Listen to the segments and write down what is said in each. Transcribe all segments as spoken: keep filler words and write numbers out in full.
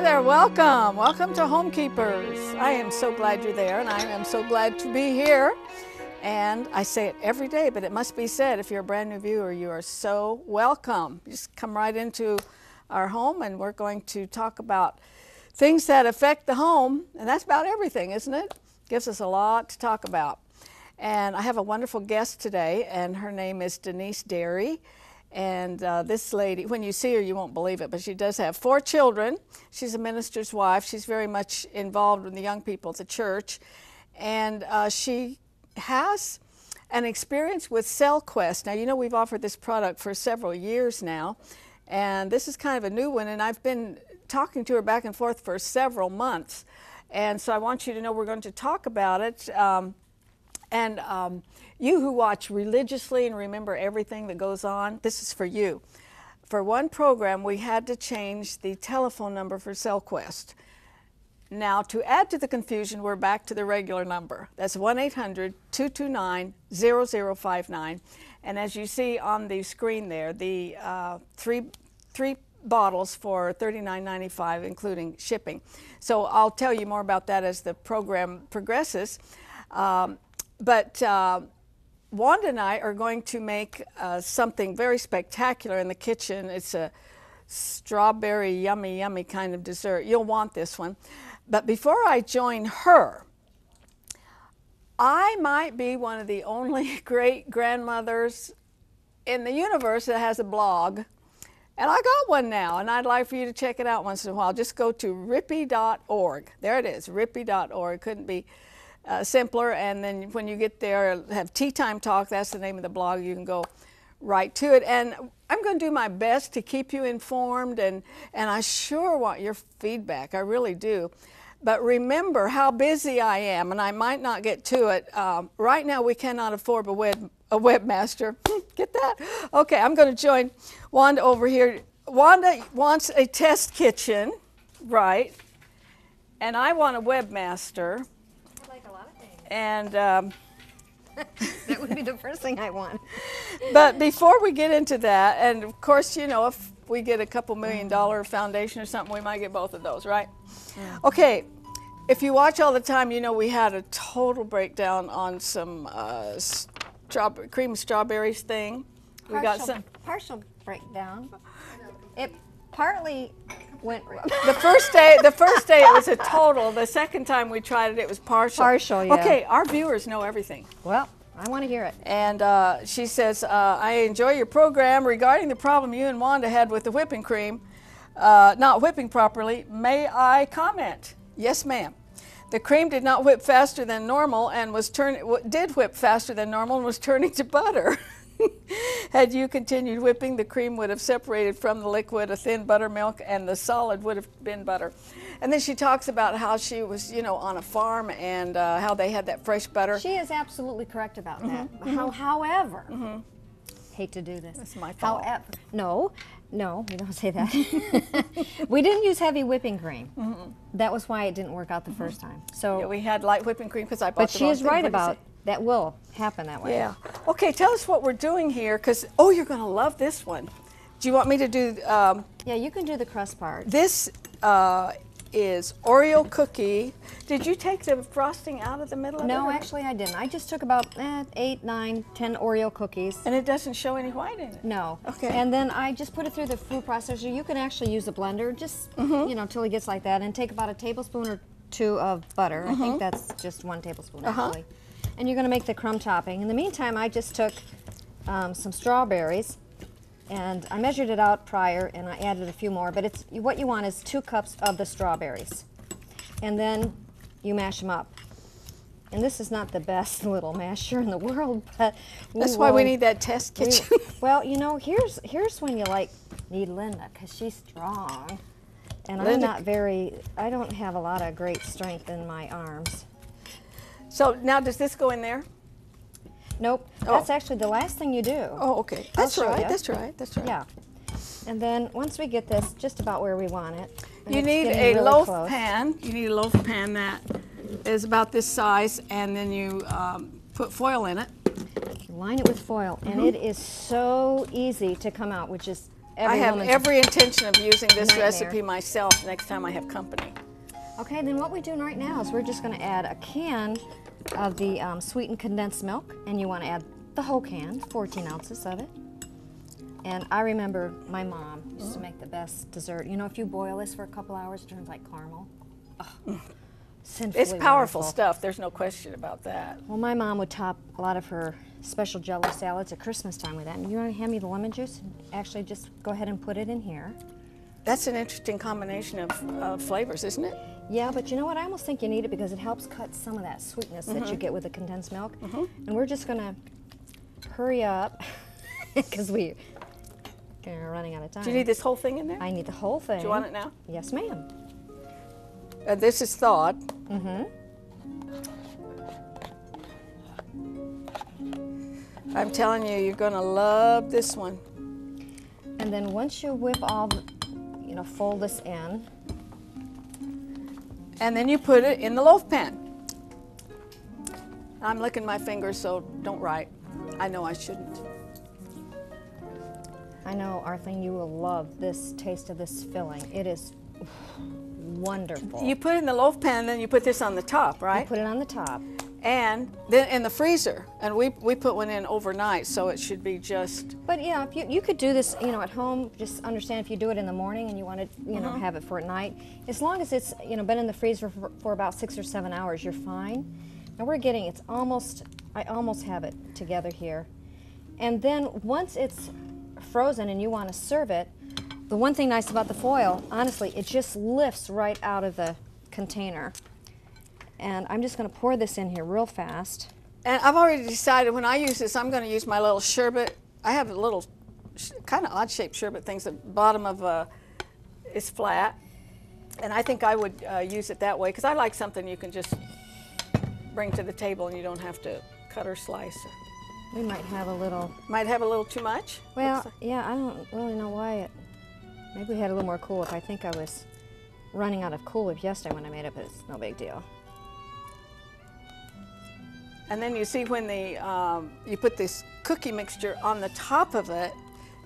Hi there, welcome. Welcome to Homekeepers. I am so glad you're there, and I am so glad to be here. And I say it every day, but it must be said, if you're a brand new viewer, you are so welcome. You just come right into our home, and we're going to talk about things that affect the home, and that's about everything, isn't it? Gives us a lot to talk about. And I have a wonderful guest today, and her name is Denise Dery. And uh, this lady, when you see her, you won't believe it, but she does have four children. She's a minister's wife. She's very much involved with the young people at the church. And uh, she has an experience with CellQuest. Now, you know, we've offered this product for several years now, and this is kind of a new one, and I've been talking to her back and forth for several months. And so I want you to know we're going to talk about it. Um, And um, you who watch religiously and remember everything that goes on, this is for you. For one program, we had to change the telephone number for CellQuest. Now, to add to the confusion, we're back to the regular number. That's one eight hundred, two two nine, zero zero five nine. And as you see on the screen there, the uh, three, three bottles for thirty-nine ninety-five, including shipping. So I'll tell you more about that as the program progresses. Um, But uh, Wanda and I are going to make uh, something very spectacular in the kitchen. It's a strawberry, yummy, yummy kind of dessert. You'll want this one. But before I join her, I might be one of the only great grandmothers in the universe that has a blog. And I got one now, and I'd like for you to check it out once in a while. Just go to rippy dot org. There it is, rippy dot org. Couldn't be Uh, simpler. And then when you get there, have Tea Time Talk. That's the name of the blog. You can go right to it. And I'm going to do my best to keep you informed, and, and I sure want your feedback. I really do. But remember how busy I am, and I might not get to it. Um, right now, we cannot afford a, web, a webmaster. Get that? Okay, I'm going to join Wanda over here. Wanda wants a test kitchen, right? And I want a webmaster. And um, that would be the first thing I want. But before we get into that, and of course, you know, if we get a couple million dollar foundation or something, we might get both of those, right? Yeah. Okay, if you watch all the time, you know we had a total breakdown on some uh, strawberry, cream strawberries thing. Partial, we got some partial breakdown. It partly went wrong. The first day, the first day it was a total. The second time we tried it, it was partial. Partial, yeah. Okay, our viewers know everything. Well, I want to hear it. And uh, she says, uh, I enjoy your program. Regarding the problem you and Wanda had with the whipping cream, uh, not whipping properly, may I comment? Yes, ma'am. The cream did not whip faster than normal and was turning, did whip faster than normal and was turning to butter. Had you continued whipping, the cream would have separated from the liquid, a thin buttermilk, and the solid would have been butter. And then she talks about how she was, you know, on a farm and uh, how they had that fresh butter. She is absolutely correct about that. Mm-hmm. how, however, mm-hmm. hate to do this. That's my fault. However, no, no, you don't say that. We didn't use heavy whipping cream. Mm-hmm. That was why it didn't work out the mm-hmm. first time. So yeah, we had light whipping cream because I bought. But the she wrong is right about. That will happen that way. Yeah. Okay, tell us what we're doing here, because, oh, you're going to love this one. Do you want me to do? Um, yeah, you can do the crust part. This uh, is Oreo cookie. Did you take the frosting out of the middle of no, it? No, actually I didn't. I just took about eh, eight, nine, ten Oreo cookies. And it doesn't show any white in it? No. Okay. And then I just put it through the food processor. You can actually use a blender, just, mm-hmm. you know, till it gets like that, and take about a tablespoon or two of butter. Mm-hmm. I think that's just one tablespoon, uh-huh. actually. And you're going to make the crumb topping. In the meantime, I just took um, some strawberries, and I measured it out prior, and I added a few more. But it's what you want is two cups of the strawberries, and then you mash them up. And this is not the best little masher in the world, but we that's will, why we need that test kitchen. We, well, you know, here's here's when you like need Linda, because she's strong, and Linda. I'm not very. I don't have a lot of great strength in my arms. So now does this go in there? Nope. Oh. That's actually the last thing you do. Oh, okay. That's right. That's right. That's right. Yeah. And then once we get this just about where we want it. You need a really loaf close. pan. You need a loaf pan that is about this size, and then you um, put foil in it. You line it with foil, mm-hmm. and it is so easy to come out, which is every I have every intention of using this nightmare. recipe myself next time I have company. Okay, then what we're doing right now is we're just going to add a can of the um, sweetened condensed milk, and you want to add the whole can, fourteen ounces of it. And I remember my mom used mm-hmm. to make the best dessert. You know, if you boil this for a couple hours, it turns like caramel. Oh, sinfully it's powerful wonderful. stuff. There's no question about that. Well, my mom would top a lot of her special jello salads at Christmas time with that. And you want to hand me the lemon juice? Actually, just go ahead and put it in here. That's an interesting combination of uh, flavors, isn't it? Yeah, but you know what? I almost think you need it because it helps cut some of that sweetness mm-hmm. that you get with the condensed milk. Mm-hmm. And we're just going to hurry up because we... We're running out of time. Do you need this whole thing in there? I need the whole thing. Do you want it now? Yes, ma'am. Uh, this is thawed. Mm-hmm. I'm telling you, you're going to love this one. And then once you whip all, the, you know, fold this in. And then you put it in the loaf pan. I'm licking my fingers, so don't write. I know I shouldn't. I know, Arlene, you will love this taste of this filling. It is wonderful. You put it in the loaf pan, then you put this on the top, right? You put it on the top. And then in the freezer. And we, we put one in overnight, so it should be just... But yeah, if you, you could do this, you know, at home. Just understand if you do it in the morning and you want to, you mm-hmm. know, have it for at night. As long as it's, you know, been in the freezer for, for about six or seven hours, you're fine. Now we're getting, it's almost, I almost have it together here. And then once it's frozen and you want to serve it, the one thing nice about the foil, honestly, it just lifts right out of the container. And I'm just going to pour this in here real fast. And I've already decided when I use this, I'm going to use my little sherbet. I have a little kind of odd-shaped sherbet things. The bottom of uh, is flat, and I think I would uh, use it that way because I like something you can just bring to the table and you don't have to cut or slice. Or We might have a little... Might have a little too much? Well, like. yeah, I don't really know why it... Maybe we had a little more Cool Whip. I think I was running out of Cool Whip yesterday when I made it, but it's no big deal. And then you see when the, um, you put this cookie mixture on the top of it,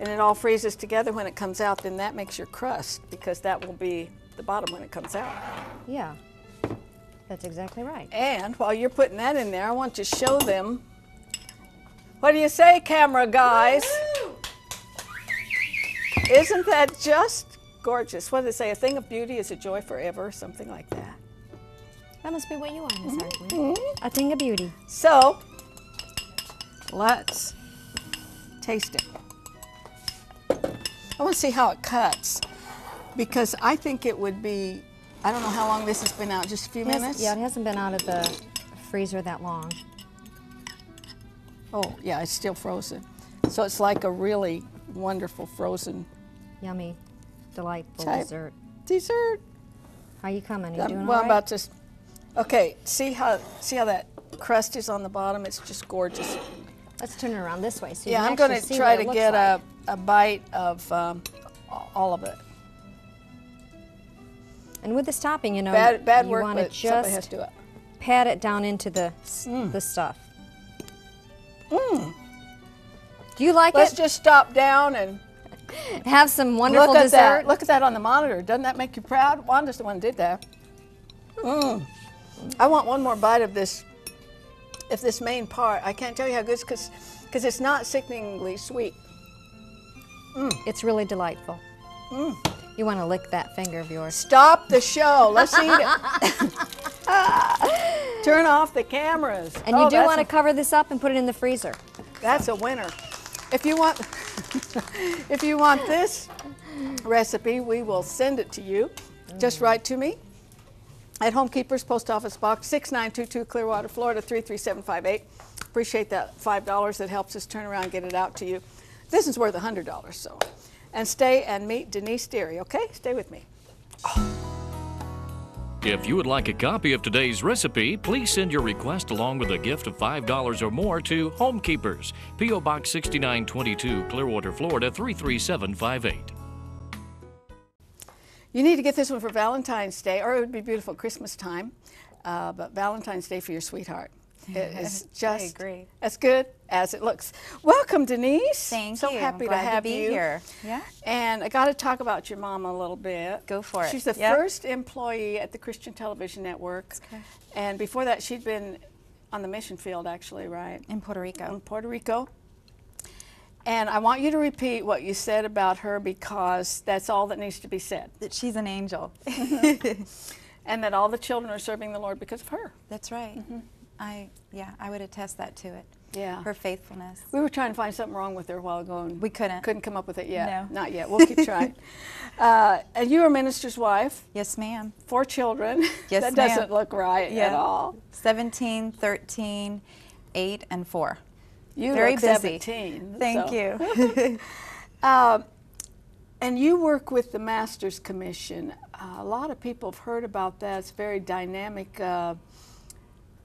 and it all freezes together when it comes out, then that makes your crust, because that will be the bottom when it comes out. Yeah, that's exactly right. And while you're putting that in there, I want to show them... What do you say, camera guys? Isn't that just gorgeous? What do they say? A thing of beauty is a joy forever, something like that. That must be what you want, Miss Arkwin. Mm-hmm. A thing of beauty. So, let's taste it. I want to see how it cuts, because I think it would be, I don't know how long this has been out, just a few minutes? It has, yeah, it hasn't been out of the freezer that long. Oh, yeah, it's still frozen. So it's like a really wonderful frozen... Yummy, delightful dessert. Dessert. How you coming? You I'm, doing well, all right? I'm about to... Okay, see how see how that crust is on the bottom? It's just gorgeous. Let's turn it around this way so you yeah, can I'm gonna see what it looks like. Yeah, I'm going to try to get a, a bite of um, all of it. And with this topping, you know, bad, bad you want to just to do it. pat it down into the, mm. the stuff. Mm. Do you like Let's it? Let's just stop down and have some wonderful look at dessert. That. Look at that on the monitor. Doesn't that make you proud? Wanda's the one who did that. Mm. I want one more bite of this, if this main part. I can't tell you how good it's because because it's not sickeningly sweet. Mm. It's really delightful. Mm. You want to lick that finger of yours. Stop the show. Let's eat it. Turn off the cameras. And oh, you do want to cover this up and put it in the freezer. That's a winner. If you want, if you want this recipe, we will send it to you. Mm. Just write to me at Homekeepers, Post Office Box six nine two two, Clearwater, Florida three three seven five eight. Appreciate that five dollars. That helps us turn around and get it out to you. This is worth one hundred dollars. So. And stay and meet Denise Dery, okay? Stay with me. Oh. If you would like a copy of today's recipe, please send your request along with a gift of five dollars or more to Homekeepers, P O Box sixty-nine twenty-two, Clearwater, Florida three three seven five eight. You need to get this one for Valentine's Day, or it would be beautiful Christmas time, uh, but Valentine's Day for your sweetheart. It is just as good as it looks. Welcome, Denise. Thank so you. So happy I'm glad to have to be you here. Yeah. And I got to talk about your mom a little bit. Go for it. She's the yep. first employee at the Christian Television Network. Okay. And before that, she'd been on the mission field, actually, right? In Puerto Rico. In Puerto Rico. And I want you to repeat what you said about her, because that's all that needs to be said. That she's an angel. And that all the children are serving the Lord because of her. That's right. Mm-hmm. I, yeah, I would attest that to it. Yeah. Her faithfulness. We were trying to find something wrong with her a while ago, and we couldn't. Couldn't come up with it yet. No. Not yet. We'll keep trying. Uh, and you were a minister's wife. Yes, ma'am. Four children. Yes, ma'am. That doesn't look right yeah. at all. seventeen, thirteen, eight, and four. You Very look busy. seventeen. Thank so. you. um, and you work with the Master's Commission. Uh, a lot of people have heard about that. It's very dynamic. Uh,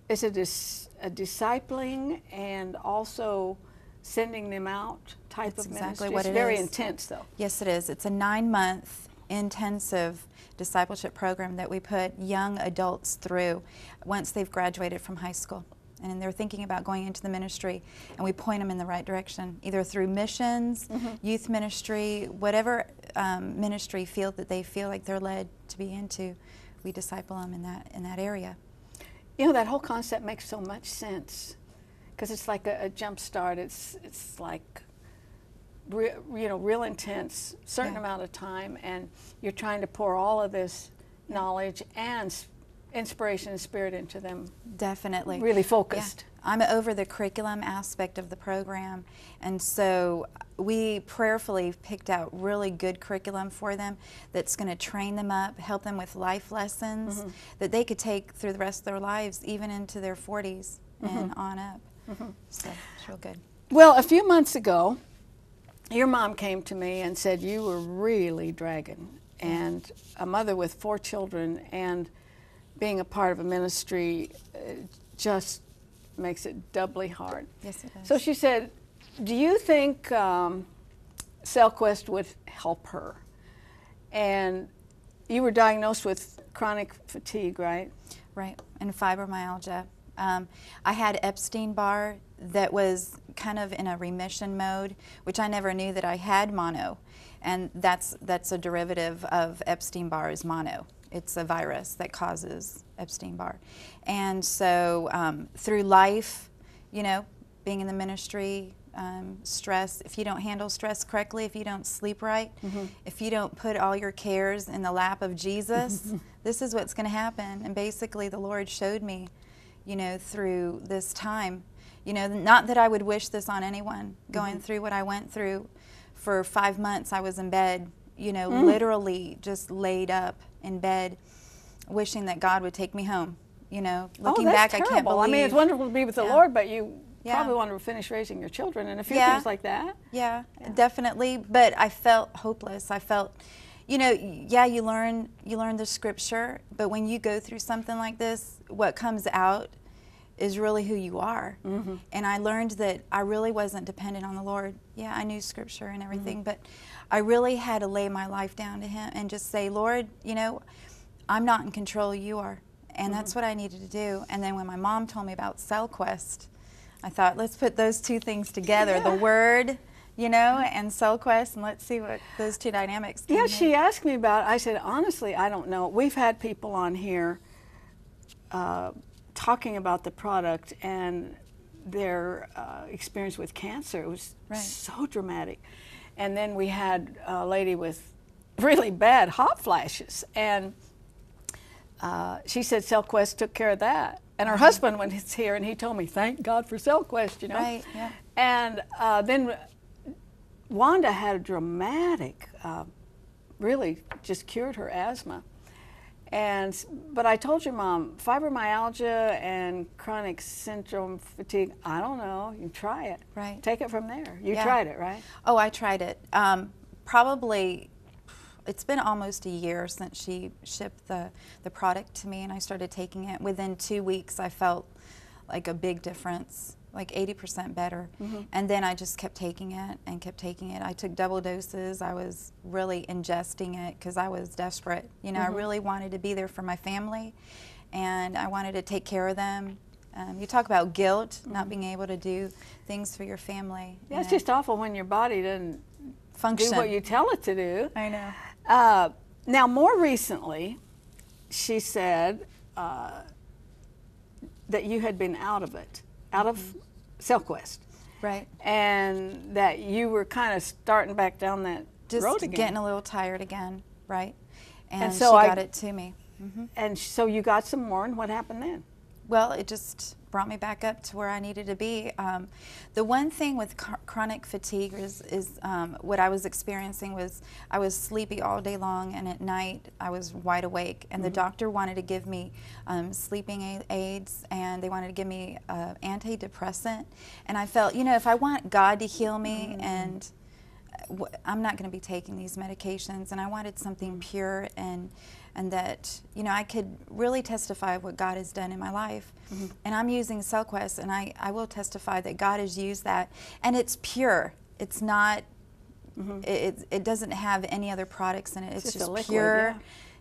Is it a, a discipling and also sending them out type That's of ministry? Exactly what it is. It's very intense, though. Yes, it is. It's a nine-month intensive discipleship program that we put young adults through once they've graduated from high school. And they're thinking about going into the ministry, and we point them in the right direction, either through missions, mm-hmm. youth ministry, whatever um, ministry field that they feel like they're led to be into, we disciple them in that, in that area. You know, that whole concept makes so much sense, because it's like a, a jump start. It's it's like, re, you know, real intense, certain yeah. amount of time, and you're trying to pour all of this knowledge and inspiration and spirit into them. Definitely. Really focused. Yeah. I'm over the curriculum aspect of the program, and so we prayerfully picked out really good curriculum for them that's going to train them up, help them with life lessons mm-hmm. that they could take through the rest of their lives, even into their forties mm-hmm. and on up. Mm-hmm. So it's real good. Well, a few months ago, your mom came to me and said you were really dragging, and a mother with four children and being a part of a ministry uh, just makes it doubly hard. Yes, it does. So she said, do you think um, CellQuest would help her? And you were diagnosed with chronic fatigue, right? Right, and fibromyalgia. Um, I had Epstein-Barr that was kind of in a remission mode, which I never knew that I had mono. And that's, that's a derivative of Epstein-Barr is mono. It's a virus that causes Epstein-Barr. And so um, through life, you know, being in the ministry, um, stress, if you don't handle stress correctly, if you don't sleep right, mm-hmm. if you don't put all your cares in the lap of Jesus, this is what's going to happen. And basically the Lord showed me, you know, through this time, you know, not that I would wish this on anyone, going mm-hmm. through what I went through. For five months I was in bed, you know, mm. literally just laid up in bed, wishing that God would take me home. You know, looking oh, that's back, terrible. I can't believe. I mean, it's wonderful to be with the yeah. Lord, but you yeah. probably want to finish raising your children and a few yeah. things like that. Yeah, yeah, definitely. But I felt hopeless. I felt, you know, yeah, you learn, you learn the scripture, but when you go through something like this, what comes out is really who you are. Mm-hmm. And I learned that I really wasn't dependent on the Lord. Yeah, I knew scripture and everything, mm-hmm. but I really had to lay my life down to Him and just say, Lord, you know, I'm not in control, you are. And mm-hmm. that's what I needed to do. And then when my mom told me about CellQuest, I thought, let's put those two things together, yeah. the Word, you know, and CellQuest, and let's see what those two dynamics can Yeah, make. She asked me about it. I said, honestly, I don't know. We've had people on here uh, talking about the product and their uh, experience with cancer. It was right. so dramatic. And then we had a lady with really bad hot flashes, and uh, she said CellQuest took care of that. And her husband when he's here, and he told me, thank God for CellQuest, you know. Right, yeah. And uh, then Wanda had a dramatic, uh, really just cured her asthma. And, but I told your mom, fibromyalgia and chronic syndrome fatigue, I don't know, you try it. Right. Take it from there. You yeah. tried it, right? Oh, I tried it. Um, probably, it's been almost a year since she shipped the, the product to me, and I started taking it. Within two weeks, I felt like a big difference, like eighty percent better. Mm-hmm. And then I just kept taking it and kept taking it. I took double doses. I was really ingesting it because I was desperate. You know, mm-hmm. I really wanted to be there for my family, and I wanted to take care of them. Um, you talk about guilt, mm-hmm. not being able to do things for your family. Yeah, it's know. just awful when your body doesn't function. Do what you tell it to do. I know. Uh, now, more recently, she said uh, that you had been out of it, out of mm-hmm. CellQuest. Right. And that you were kind of starting back down that Just road again. Just getting a little tired again, right? And, and so she got I, it to me. Mm-hmm. And so you got some more, and what happened then? Well, it just brought me back up to where I needed to be. Um, the one thing with chronic fatigue is, is um, what I was experiencing was I was sleepy all day long, and at night I was wide awake, and mm-hmm. the doctor wanted to give me um, sleeping aids, and they wanted to give me uh, antidepressant, and I felt, you know, if I want God to heal me, mm-hmm. and w I'm not going to be taking these medications, and I wanted something pure and and that, you know, I could really testify of what God has done in my life. Mm-hmm. And I'm using CellQuest, and I, I will testify that God has used that. And it's pure. It's not, mm-hmm. it, it doesn't have any other products in it. It's, it's just, just liquid, pure,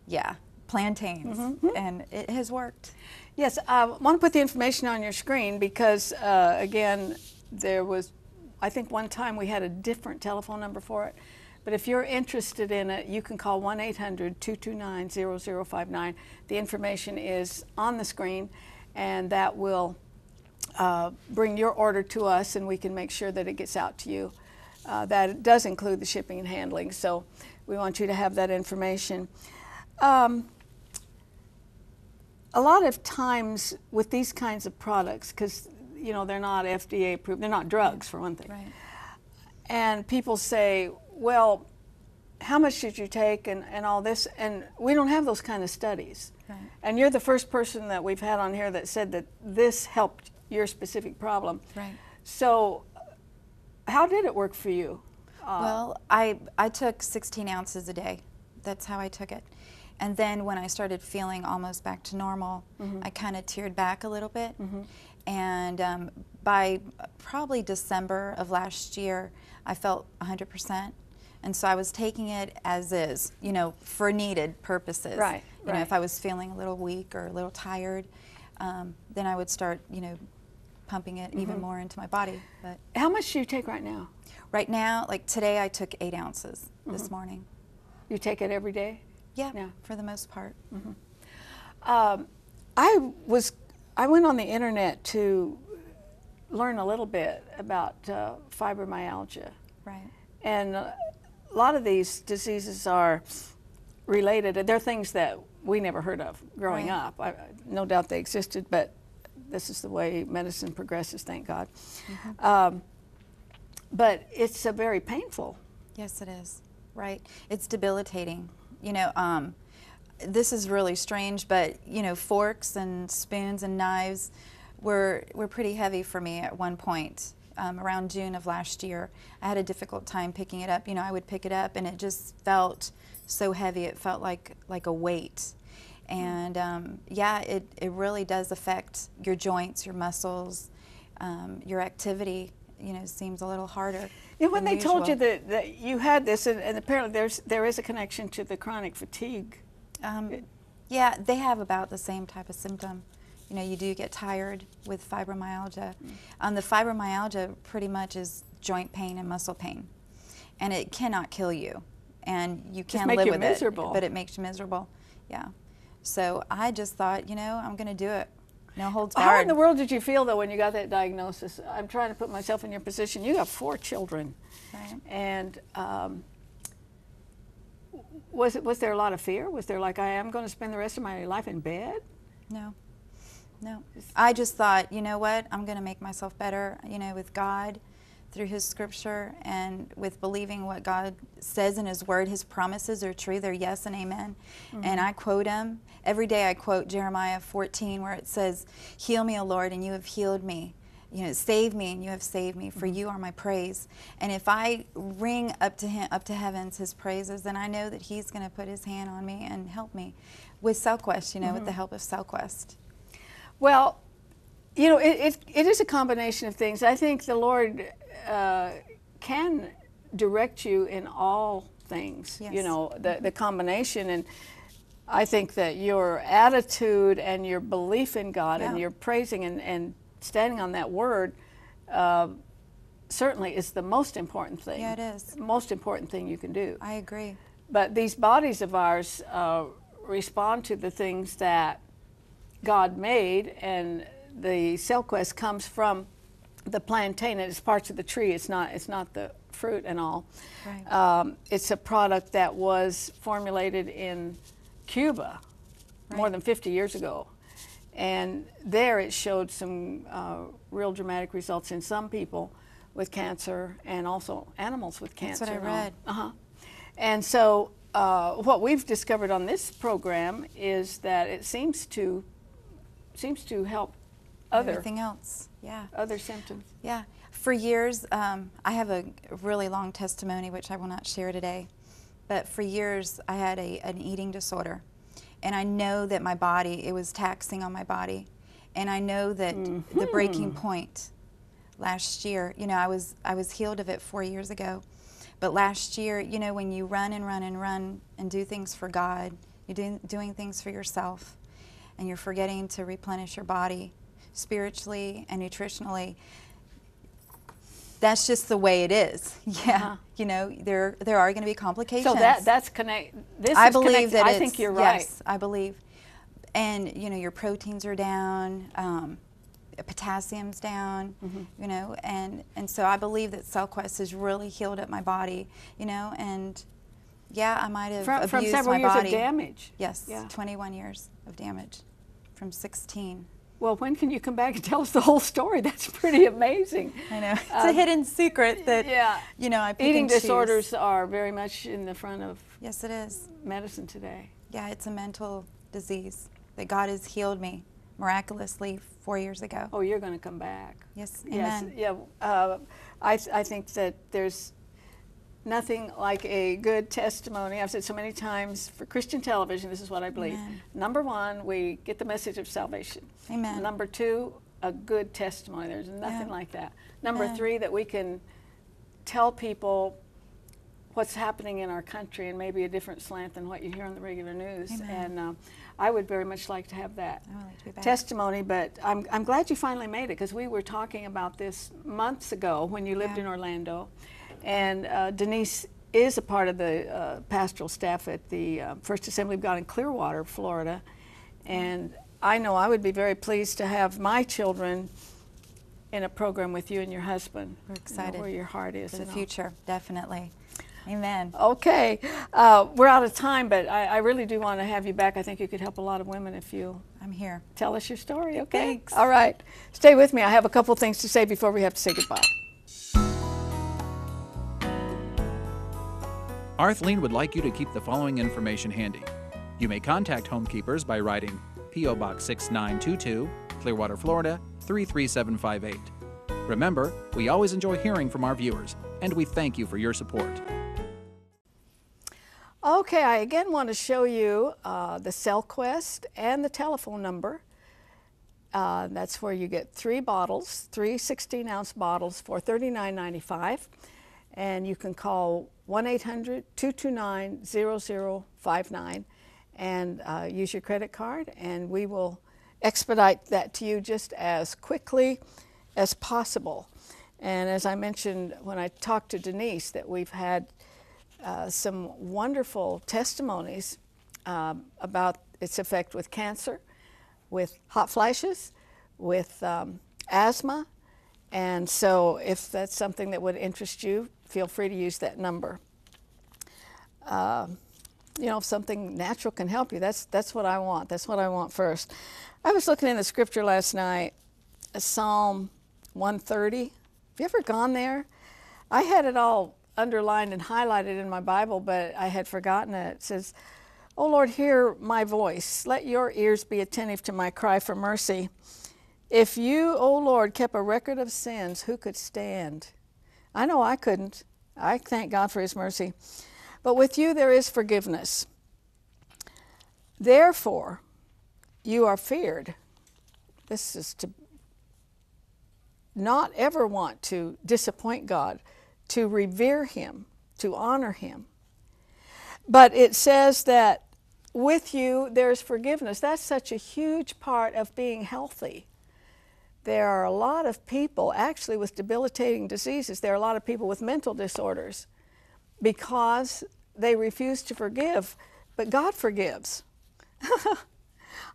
yeah, yeah plantains. Mm-hmm. And it has worked. Yes, I want to put the information on your screen because, uh, again, there was, I think one time we had a different telephone number for it. But if you're interested in it, you can call one eight hundred, two two nine, zero zero five nine. The information is on the screen, and that will uh, bring your order to us, and we can make sure that it gets out to you. Uh, that does include the shipping and handling, so we want you to have that information. Um, a lot of times with these kinds of products, because you know they're not F D A approved, they're not drugs for one thing, right. And people say, well, how much did you take and, and all this? And we don't have those kind of studies. Right. And you're the first person that we've had on here that said that this helped your specific problem. Right. So how did it work for you? Uh, well, I, I took sixteen ounces a day. That's how I took it. And then when I started feeling almost back to normal, mm-hmm. I kind of teared back a little bit. Mm-hmm. And um, by probably December of last year, I felt one hundred percent. And so I was taking it as is, you know, for needed purposes. Right, you right. know, if I was feeling a little weak or a little tired, um, then I would start, you know, pumping it mm-hmm. even more into my body. But how much do you take right now? Right now, like today, I took eight ounces mm-hmm. this morning. You take it every day? Yeah, yeah. for the most part. Mm-hmm. um, I was, I went on the internet to learn a little bit about uh, fibromyalgia. Right. And a lot of these diseases are related. They're things that we never heard of growing right. up. I, no doubt they existed, but this is the way medicine progresses, thank God. Mm-hmm. um, but it's a very painful. Yes, it is. Right. It's debilitating. You know, um, this is really strange, but, you know, forks and spoons and knives were, were pretty heavy for me at one point. Um, around June of last year, I had a difficult time picking it up. You know, I would pick it up, and it just felt so heavy. It felt like, like a weight. And, um, yeah, it, it really does affect your joints, your muscles, um, your activity, you know, seems a little harder. Yeah, when they usual. told you that, that you had this, and, and apparently there's, there is a connection to the chronic fatigue. Um, it, yeah, they have about the same type of symptom. You know, you do get tired with fibromyalgia. Mm-hmm. Um, the fibromyalgia pretty much is joint pain and muscle pain, and it cannot kill you, and you can live you with miserable. it, but it makes you miserable. Yeah. So I just thought, you know, I'm going to do it. No holds barred. How in the world did you feel though when you got that diagnosis? I'm trying to put myself in your position. You have four children, right. and um, was it was there a lot of fear? Was there like, I am going to spend the rest of my life in bed? No. No, I just thought, you know what, I'm going to make myself better, you know, with God, through His Scripture, and with believing what God says in His Word. His promises are true, they're yes and amen, mm-hmm. and I quote Him. Every day I quote Jeremiah fourteen, where it says, heal me, O Lord, and you have healed me. You know, save me, and you have saved me, for you are my praise. And if I ring up to Him, up to heavens His praises, then I know that He's going to put His hand on me and help me with CellQuest, you know, mm-hmm. with the help of CellQuest. Well, you know, it, it, it is a combination of things. I think the Lord uh, can direct you in all things, yes. you know, the, the combination. And I think that your attitude and your belief in God, yeah, and your praising and, and standing on that word uh, certainly is the most important thing. Yeah, it is. Most important thing you can do. I agree. But these bodies of ours uh, respond to the things that God made, and the CellQuest comes from the plantain, and it's parts of the tree. It's not, it's not the fruit and all. Right. Um, it's a product that was formulated in Cuba, right, more than fifty years ago. And there it showed some uh, real dramatic results in some people with cancer, and also animals with cancer. That's what I read. Uh-huh. And so uh, what we've discovered on this program is that it seems to seems to help other, everything else, yeah, other symptoms. Yeah. For years, um, I have a really long testimony, which I will not share today, but for years I had a, an eating disorder, and I know that my body, it was taxing on my body, and I know that mm-hmm. the breaking point last year, you know, I was, I was healed of it four years ago, but last year, you know, when you run and run and run and do things for God, you're doing, doing things for yourself, and you're forgetting to replenish your body spiritually and nutritionally. That's just the way it is. Yeah, uh-huh. You know, there there are going to be complications. So that that's connect. This I is believe connected. that I it's, think you're right. Yes, I believe, and you know, your proteins are down, um, potassium's down. Mm-hmm. You know, and and so I believe that CellQuest has really healed up my body. You know, and yeah, I might have from, abused from several my years body. of damage. Yes, yeah. twenty-one years of damage, from sixteen. Well, when can you come back and tell us the whole story? That's pretty amazing. I know. It's um, a hidden secret that, yeah, you know, I pick Eating and disorders choose. are very much in the front of yes, it is. medicine today. Yeah, it's a mental disease that God has healed me miraculously four years ago. Oh, you're going to come back. Yes, amen. Yes, yeah, uh, I, th I think that there's nothing like a good testimony. I've said so many times, for Christian television, this is what I believe. Amen. Number one, we get the message of salvation. Amen. Number two, a good testimony. There's nothing yeah. like that. Number Amen. three, that we can tell people what's happening in our country, and maybe a different slant than what you hear on the regular news. Amen. And um, I would very much like to have that, I would like to be back. testimony, but I'm, I'm glad you finally made it, because we were talking about this months ago when you lived yeah. in Orlando. And uh, Denise is a part of the uh, pastoral staff at the uh, First Assembly of God in Clearwater, Florida. And I know I would be very pleased to have my children in a program with you and your husband. We're excited. You know, where your heart is. For the future, all. definitely. Amen. Okay. Uh, we're out of time, but I, I really do want to have you back. I think you could help a lot of women if you I'm here. tell us your story, okay? Thanks. All right. Stay with me. I have a couple things to say before we have to say goodbye. Arthleen would like you to keep the following information handy. You may contact Homekeepers by writing P O Box six nine two two, Clearwater, Florida three three seven five eight. Remember, we always enjoy hearing from our viewers, and we thank you for your support. Okay, I again want to show you uh, the CellQuest and the telephone number. Uh, that's where you get three bottles, three sixteen ounce bottles for thirty-nine ninety-five. And you can call one eight hundred, two two nine, zero zero five nine and uh, use your credit card, and we will expedite that to you just as quickly as possible. And as I mentioned when I talked to Denise, that we've had uh, some wonderful testimonies um, about its effect with cancer, with hot flashes, with um, asthma. And so if that's something that would interest you, feel free to use that number. Uh, you know, if something natural can help you, that's, that's what I want. That's what I want first. I was looking in the scripture last night, Psalm one thirty. Have you ever gone there? I had it all underlined and highlighted in my Bible, but I had forgotten it. It says, "O Lord, hear my voice. Let your ears be attentive to my cry for mercy. If you, O Lord, kept a record of sins, who could stand?" I know I couldn't. I thank God for his mercy. "But with you there is forgiveness. Therefore, you are feared." This is to not ever want to disappoint God, to revere him, to honor him. But it says that with you, there's forgiveness. That's such a huge part of being healthy. There are a lot of people, actually, with debilitating diseases. There are a lot of people with mental disorders because they refuse to forgive. But God forgives.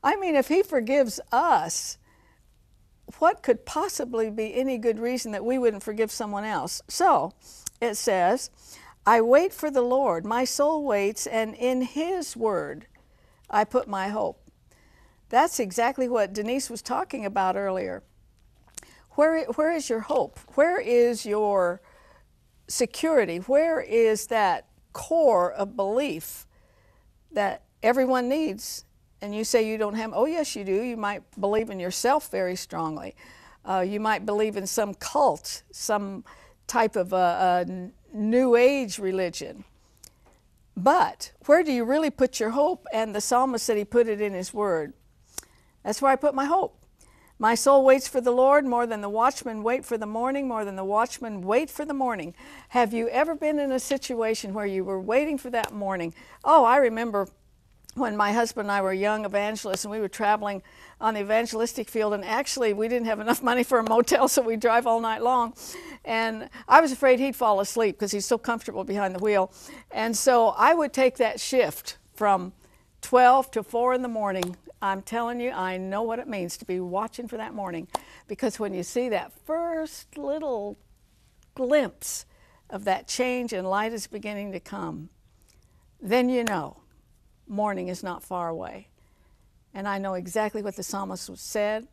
I mean, if He forgives us, what could possibly be any good reason that we wouldn't forgive someone else? So it says, I wait for the Lord, my soul waits, and in His word I put my hope. That's exactly what Denise was talking about earlier. Where, where is your hope? Where is your security? Where is that core of belief that everyone needs? And you say you don't have, oh yes you do. You might believe in yourself very strongly. Uh, you might believe in some cult, some type of a, a New Age religion. But where do you really put your hope? And the psalmist said he put it in his word. That's where I put my hope. My soul waits for the Lord more than the watchmen wait for the morning, more than the watchmen wait for the morning. Have you ever been in a situation where you were waiting for that morning? Oh, I remember when my husband and I were young evangelists and we were traveling on the evangelistic field, and actually we didn't have enough money for a motel, so we drive all night long. And I was afraid he'd fall asleep because he's so comfortable behind the wheel. And so I would take that shift from twelve to four in the morning. I'm telling you, I know what it means to be watching for that morning, because when you see that first little glimpse of that change and light is beginning to come, then you know morning is not far away. And I know exactly what the psalmist said,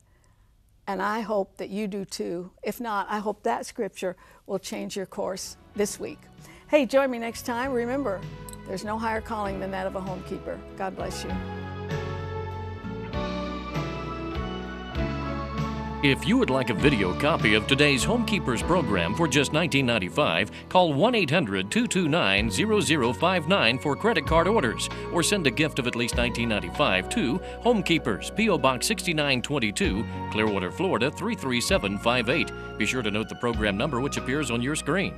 and I hope that you do too. If not, I hope that scripture will change your course this week. Hey, join me next time. Remember, there's no higher calling than that of a homekeeper. God bless you. If you would like a video copy of today's Homekeepers program for just nineteen ninety-five dollars, call one eight hundred, two two nine, zero zero five nine for credit card orders, or send a gift of at least nineteen ninety-five dollars to Homekeepers, P O Box sixty-nine twenty-two, Clearwater, Florida three three seven five eight. Be sure to note the program number which appears on your screen.